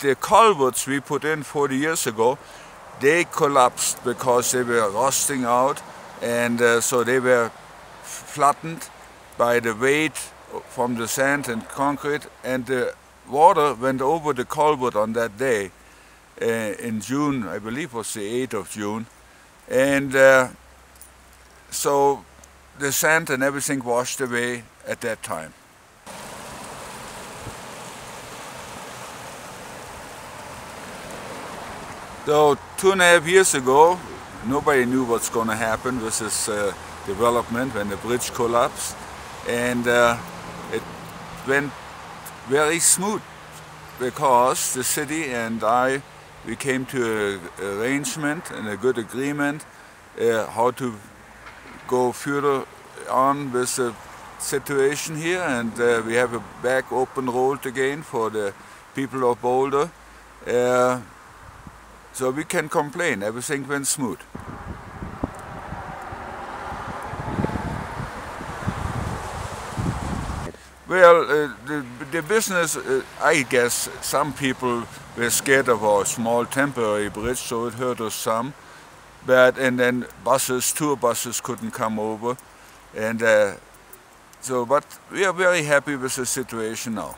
the culverts we put in 40 years ago, they collapsed because they were rusting out, and so they were flattened by the weight from the sand and concrete, and the water went over the culvert on that day in June, I believe was the 8th of June, and so the sand and everything washed away at that time. So 2.5 years ago, nobody knew what's going to happen with this development when the bridge collapsed, and it went very smooth because the city and we came to an arrangement and a good agreement how to go further on with the situation here, and we have a back open road again for the people of Boulder. So we can complain, everything went smooth. Well, the business, I guess some people were scared of our small temporary bridge, so it hurt us some. And then buses, tour buses couldn't come over. And so, but we are very happy with the situation now.